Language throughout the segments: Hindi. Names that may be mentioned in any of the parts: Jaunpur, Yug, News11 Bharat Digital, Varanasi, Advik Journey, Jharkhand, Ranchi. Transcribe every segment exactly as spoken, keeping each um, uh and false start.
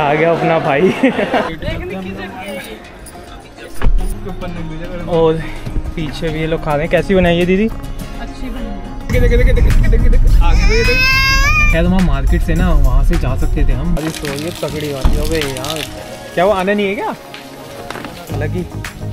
आ गया अपना भाई और पीछे भी ये लोग खा रहे हैं। कैसी बनाई है दीदी? अच्छी बनी। देखे देखे देखे देखे देखे आगे क्या तुम हम मार्केट से ना वहाँ से जा सकते थे हम। अरे तो ये तगड़ी वाली हो गई यार। क्या वो आना नहीं है क्या? हालांकि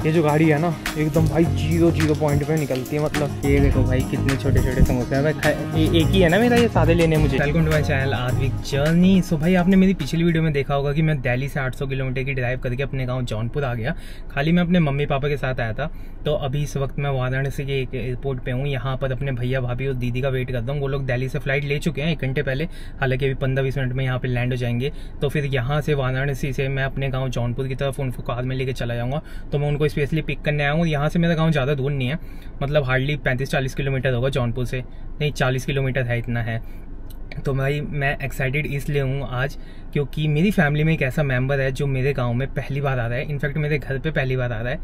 ये जो गाड़ी है ना एकदम भाई जीरो जीरो पॉइंट पे निकलती है। मतलब ये देखो भाई कितने छोटे छोटे समोसे हैं भाई। एक ही है ना मेरा ये सादे लेने मुझे। Welcome to my channel Aadvik journey. So भाई आपने मेरी पिछली वीडियो में देखा होगा कि मैं दिल्ली से आठ सौ किलोमीटर की ड्राइव करके अपने गाँव जौनपुर आ गया। खाली मैं अपने मम्मी पापा के साथ आया था। तो अभी इस वक्त मैं वाराणसी के एक एयरपोर्ट पर हूँ। यहाँ पर अपने भैया भाभी और दीदी का वेट करता हूँ। वो लोग दिल्ली से फ्लाइट ले चुके हैं एक घंटे पहले। हालांकि अभी पंद्रह बीस मिनट में यहाँ पर लैंड हो जाएंगे। तो फिर यहाँ से वाराणसी से मैं अपने गाँव जौनपुर की तरफ उनको कार में लेकर चला जाऊँगा। तो मैं उनको स्पेशली पिक करने आया हूँ। यहाँ से मेरा गांव ज़्यादा दूर नहीं है, मतलब हार्डली पैंतीस चालीस किलोमीटर होगा जौनपुर से। नहीं चालीस किलोमीटर है, इतना है। तो भाई मैं एक्साइटेड इसलिए हूँ आज क्योंकि मेरी फैमिली में एक ऐसा मेंबर है जो मेरे गांव में पहली बार आ रहा है। इनफैक्ट मेरे घर पे पहली बार आ रहा है,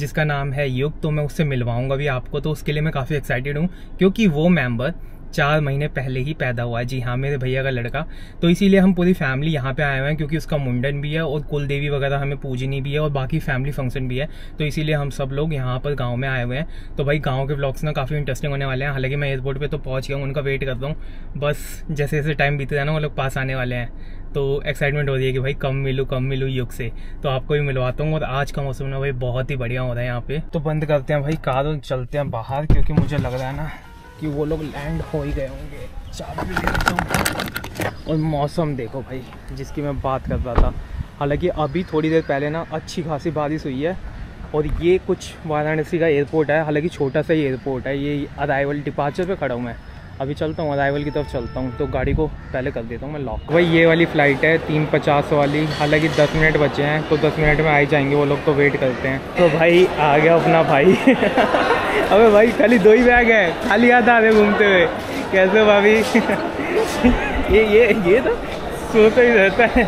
जिसका नाम है युग। तो मैं उससे मिलवाऊँगा भी आपको। तो उसके लिए मैं काफ़ी एक्साइटेड हूँ क्योंकि वो मेंबर चार महीने पहले ही पैदा हुआ है। जी हाँ, मेरे भैया का लड़का। तो इसीलिए हम पूरी फैमिली यहाँ पे आए हुए हैं क्योंकि उसका मुंडन भी है और कुल देवी वगैरह हमें पूजनी भी है और बाकी फैमिली फंक्शन भी है। तो इसीलिए हम सब लोग यहाँ पर गांव में आए हुए हैं। तो भाई गांव के व्लॉग्स ना काफ़ी इंटरेस्टिंग होने वाले हैं। हालांकि मैं एयरपोर्ट पर तो पहुँच गया हूँ, उनका वेट करता हूँ। बस जैसे जैसे टाइम बीत रहा है ना वो लोग पास आने वाले हैं। तो एक्साइटमेंट हो रही है कि भाई कम मिलूँ कम मिलूँ युग से। तो आपको भी मिलवाता हूँ। और आज का मौसम ना भाई बहुत ही बढ़िया हो रहा है यहाँ पे। तो बंद करते हैं भाई कार और चलते हैं बाहर क्योंकि मुझे लग रहा है ना कि वो लोग लैंड हो ही गए होंगे। चाबी और मौसम देखो भाई जिसकी मैं बात कर रहा था। हालांकि अभी थोड़ी देर पहले ना अच्छी खासी बारिश हुई है। और ये कुछ वाराणसी का एयरपोर्ट है, हालांकि छोटा सा ही एयरपोर्ट है। ये अराइवल डिपार्चर पे खड़ा हूँ मैं। अभी चलता हूँ अराइवल की तरफ चलता हूँ। तो गाड़ी को पहले कर देता हूँ मैं लॉक। भाई ये वाली फ़्लाइट है तीन पचास वाली। हालाँकि दस मिनट बचे हैं तो दस मिनट में आ ही जाएंगे वो लोग। तो वेट करते हैं। तो भाई आ गया अपना भाई। अबे भाई खाली दो ही बैग है, खाली याद आ रहे घूमते हुए। कैसे हो भाभी? ये ये ये तो सोता ही रहता है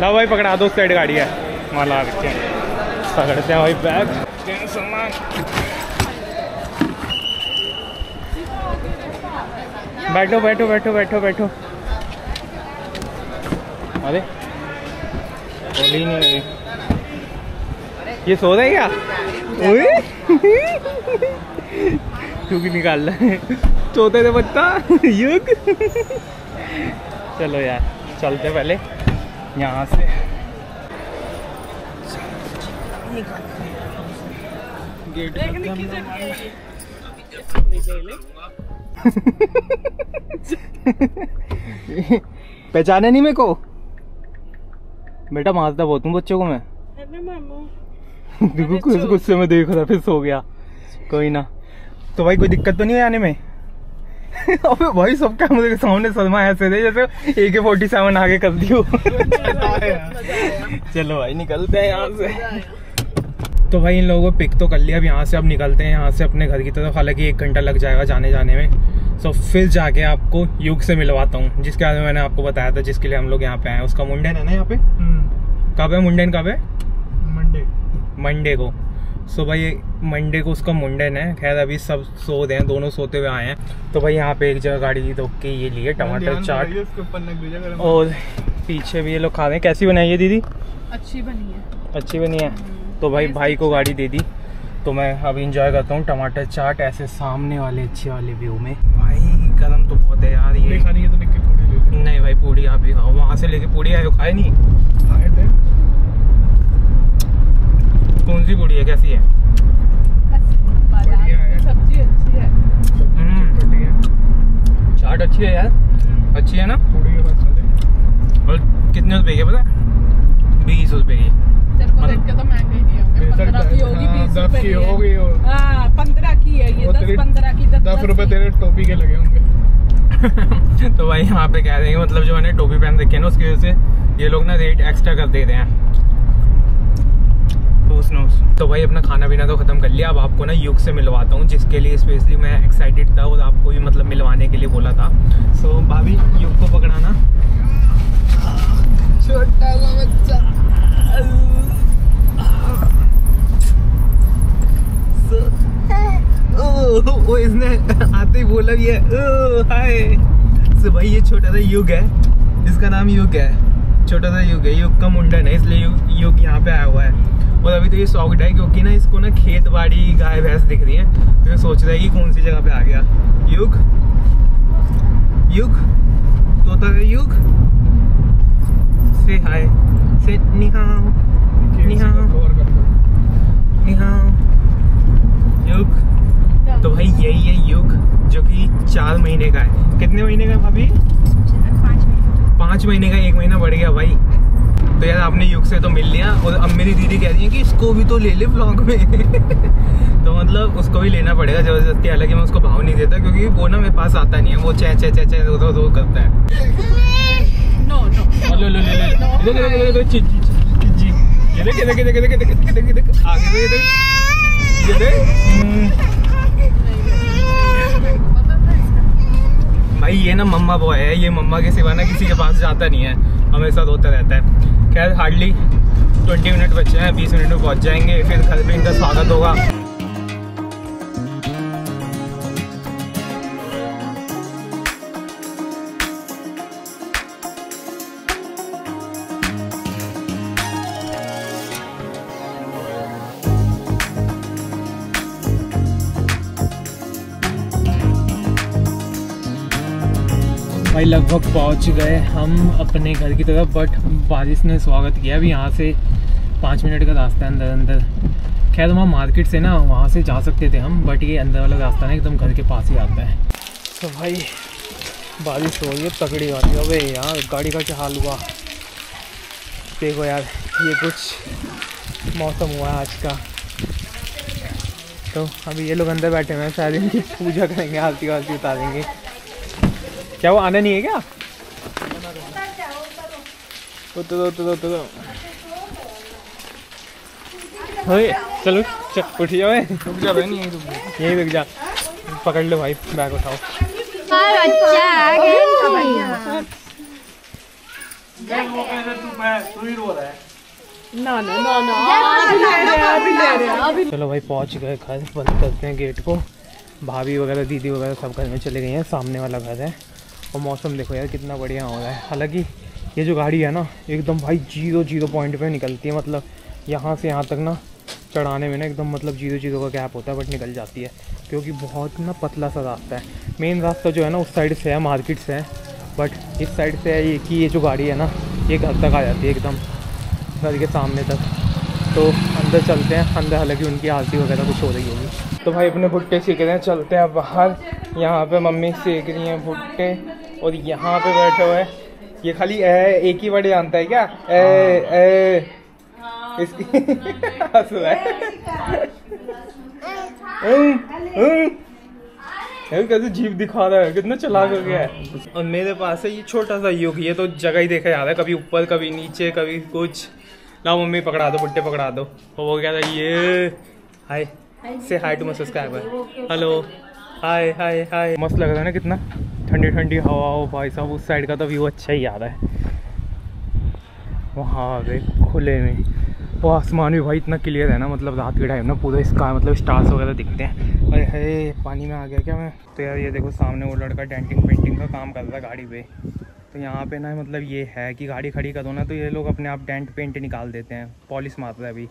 ना भाई। पकड़ा दो साइड गाड़ी है माला रखे पकड़ते हैं भाई बैग सामान। बैठो बैठो बैठो बैठो बैठो। अरे बोली नहीं, ये सो रहे क्या? क्योंकि निकाल रहा है चौथे थे बच्चा युग। चलो यार चलते पहले यहाँ से। गेट पहचाने नहीं मेरे को बेटा। मारता बहुत हूँ बच्चों को मैं। देखो कुछ गुस्से में देख रहा फिर सो गया। कोई ना। तो भाई कोई दिक्कत तो नहीं है आने में? अबे भाई सब कैमरे के सामने शर्मा ऐसे थे जैसे ए के फोर्टी सेवन आगे कर दियो। चलो भाई निकलते हैं यहाँ से। तो भाई इन लोगों को पिक तो कर लिया। अब यहाँ से अब निकलते हैं यहाँ से अपने घर की तरफ। हालांकि एक घंटा लग जाएगा जाने जाने में। सो so, फिर जाके आपको युग से मिलवाता हूँ जिसके बारे में मैंने आपको बताया था, जिसके लिए हम लोग यहाँ पे आए। उसका मुंडन है ना यहाँ पे। कब है मुंडन? कब है? मंडे को। सो so भाई मंडे को उसका मुंडन है। खैर अभी सब सो रहे हैं, दोनों सोते हुए आए हैं। तो भाई यहाँ पे एक जगह गाड़ी रोक के ये लिए टमाटर चाट और पीछे भी ये लोग खा रहे हैं। कैसी बनाई है दीदी? अच्छी बनी है। अच्छी बनी है। तो भाई भाई को गाड़ी दे दी तो मैं अभी इंजॉय करता हूँ टमाटर चाट ऐसे सामने वाले अच्छे वाले व्यू में। भाई गर्म तो बहुत है यार। ये खानी है तो निकल। नहीं भाई पूड़ी आप ही खाओ। वहाँ से लेके पूड़ी आए हो? खाए नहीं खाए थे। कौन सी पूड़ी है? कैसी है? है सब्जी अच्छी है। हम्म चाट अच्छी है यार। अच्छी है ना? पूड़ी के बाद चले। और कितने रुपए की पता है? बीस रुपए की। तो महंगी नहीं होगी, पंद्रह की होगी, बीस रुपए की होगी। हाँ पंद्रह की है ये। दस पंद्रह की दस रुपए तेरे टोपी के लगे होंगे। तो भाई यहाँ पे कह देंगे मतलब जो मैंने टोपी पहन रखी है ना उसकी वजह से ये लोग ना रेट एक्स्ट्रा कर देते हैं। तो भाई अपना खाना पीना तो खत्म कर लिया। अब आपको ना युग से मिलवाता हूँ जिसके लिए स्पेशली मैं एक्साइटेड था और आपको भी मतलब मिलवाने के लिए बोला था। सो so, भाभी युग को पकड़ाना। छोटा सा बच्चा। so, ओ, ओ, इसने आते ही बोला भी है। ओ, हाय। so, भाई ये छोटा सा युग है, इसका नाम युग है। छोटा सा युग है, युग का मुंडन है, इसलिए युग युग यहाँ पे आया हुआ है। और अभी तो ये सॉक्ड है क्योंकि ना इसको ना खेत बाड़ी गाय भैंस दिख रही है, तो ये सोच रहा है कि कौन सी जगह पे आ गया। युग युग तोता का युग से हाय से निहाओ निहाओ निहाओ युग। तो भाई यही है युग जो कि चार महीने का है। कितने महीने का भाभी? पाँच महीने का। एक महीना बढ़ गया भाई। तो यार आपने युग से तो मिल लिया, और अब मेरी दीदी कह रही है कि इसको भी तो ले ले व्लॉग में तो मतलब उसको भी लेना पड़ेगा जबरदस्ती। हालांकि मैं उसको भाव नहीं देता क्योंकि वो ना मेरे पास आता नहीं है, वो चह चह चह रो रो रो करता है। नो नो लो लो लो लो लो जी जी ये देख देख देख देख देख देख आगे देख ये देख भाई। ये ना मम्मा बॉय है, ये मम्मा के सिवा ना किसी के पास जाता नहीं है, हमेशा रोता रहता है। खैर हार्डली ट्वेंटी मिनट बचे हैं, बीस मिनट में पहुंच जाएंगे, फिर घर पे इनका स्वागत होगा। भाई लगभग पहुंच गए हम अपने घर की तरफ, बट बारिश ने स्वागत किया। अभी यहाँ से पाँच मिनट का रास्ता है अंदर अंदर। खैर वहाँ मार्केट से ना वहाँ से जा सकते थे हम, बट ये अंदर वाला रास्ता ना एकदम घर के पास ही आता है। तो भाई बारिश हो रही है तगड़ी वाली। अबे यार गाड़ी का क्या हाल हुआ देखो यार, ये कुछ मौसम हुआ है आज का। तो अभी ये लोग अंदर बैठे हुए हैं, शायद इनकी पूजा करेंगे, आरती वारती उतारेंगे। क्या वो आना नहीं है क्या? उतरो उतरो उतरो चलो उठ जाओ, रुक जाओ नहीं यहीं रुक जा। पकड़ लो भाई बैग उठाओ। ना ना ना ना चलो भाई पहुंच गए घर, बंद करते हैं गेट को। भाभी वगैरह दीदी वगैरह सब घर में चले गए हैं, सामने वाला घर है। और मौसम देखो यार कितना बढ़िया हो रहा है। हालांकि ये जो गाड़ी है ना एकदम भाई जीरो जीरो पॉइंट पे निकलती है, मतलब यहाँ से यहाँ तक ना चढ़ाने में ना एकदम मतलब जीरो जीरो का गैप होता है, बट निकल जाती है क्योंकि बहुत ना पतला सा रास्ता है। मेन रास्ता जो है ना उस साइड से है, मार्केट से है, बट इस साइड से है ये कि ये जो गाड़ी है ना ये घर तक आ जाती है, एकदम घर के सामने तक। तो अंदर चलते हैं, अंदर हालांकि उनकी आरती वगैरह कुछ हो रही होगी। तो भाई अपने भुट्टे सेक रहे हैं, चलते हैं बाहर। यहाँ पे मम्मी सेक रही हैं भुट्टे, और यहाँ पे बैठे हुए ये खाली ए एक ही वर्ड जानता है क्या ए ए इसकी कैसे जीभ दिखा रहा है, कितना चलाक हो गया है। और मेरे पास है ये छोटा सा युग, ये तो जगह ही देखा जा रहा है, कभी ऊपर कभी नीचे कभी कुछ। लाओ मम्मी पकड़ा दो भुट्टे पकड़ा दो। और वो क्या था ये हाय से hi to my subscriber hello hi hi hi. मस्त लग रहा है ना कितना, ठंडी ठंडी हवा हो भाई साहब। उस साइड का तो व्यू अच्छा ही आ रहा है, वहाँ आ गए खुले में। वो आसमान भी भाई इतना क्लियर है ना, मतलब रात के टाइम ना पूरा इसका मतलब स्टार्स वगैरह दिखते हैं। अरे हे पानी में आ गया क्या मैं? तो यार ये देखो सामने वो लड़का डेंटिंग पेंटिंग का काम कर रहा है गाड़ी पर। तो यहाँ पे ना मतलब ये है कि गाड़ी खड़ी कर दो ना तो ये लोग अपने आप डेंट पेंट निकाल देते हैं, पॉलिश मारता है। अभी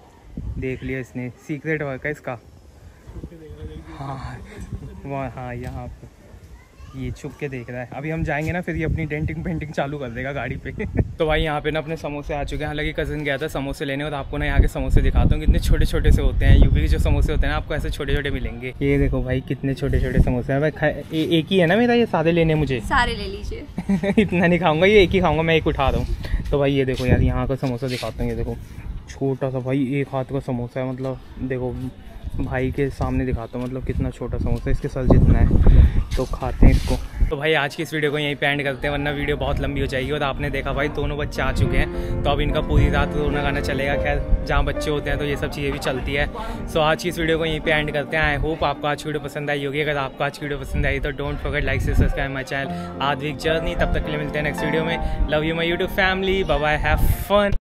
देख लिया इसने, सीक्रेट वर्क है इसका। हाँ वहाँ हाँ यहाँ पे ये छुप के देख रहा है। अभी हम जाएंगे ना फिर ये अपनी डेंटिंग पेंटिंग चालू कर देगा गाड़ी पे तो भाई यहाँ पे ना अपने समोसे आ चुके हैं। हालांकि कज़न गया था समोसे लेने, और आपको ना यहाँ के समोसे दिखाता हूँ कितने छोटे छोटे से होते हैं। यूपी के जो समोसे होते हैं ना आपको ऐसे छोटे छोटे मिलेंगे। ये देखो भाई कितने छोटे छोटे समोसे हैं भाई। एक ही है ना मेरा, ये सारे लेने मुझे सारे ले लीजिए इतना नहीं खाऊंगा, ये एक ही खाऊंगा मैं, एक उठा रहा हूँ। तो भाई ये देखो यार यहाँ का समोसा दिखाता हूँ। ये देखो छोटा सा भाई एक हाथ का समोसा है, मतलब देखो भाई के सामने दिखाता हूँ मतलब कितना छोटा समोसा, इसके सर जितना है। तो खाते हैं इसको। तो भाई आज की इस वीडियो को यहीं पे एंड करते हैं, वरना वीडियो बहुत लंबी हो जाएगी। और आपने देखा भाई दोनों बच्चे आ चुके हैं, तो अब इनका पूरी रात रोना गाना चलेगा। खैर जहाँ बच्चे होते हैं तो ये सब चीज़ें भी चलती है। सो आज की इस वीडियो को यहीं पे एंड करते हैं। आई होप आपको आज वीडियो पसंद आई होगी। अगर आपको आज वीडियो पसंद आई तो डोंट फॉरगेट लाइक से subscribe my channel Aadvik journey. तब तक के लिए मिलते हैं नेक्स्ट वीडियो में। Love you my YouTube family, bye bye, have fun.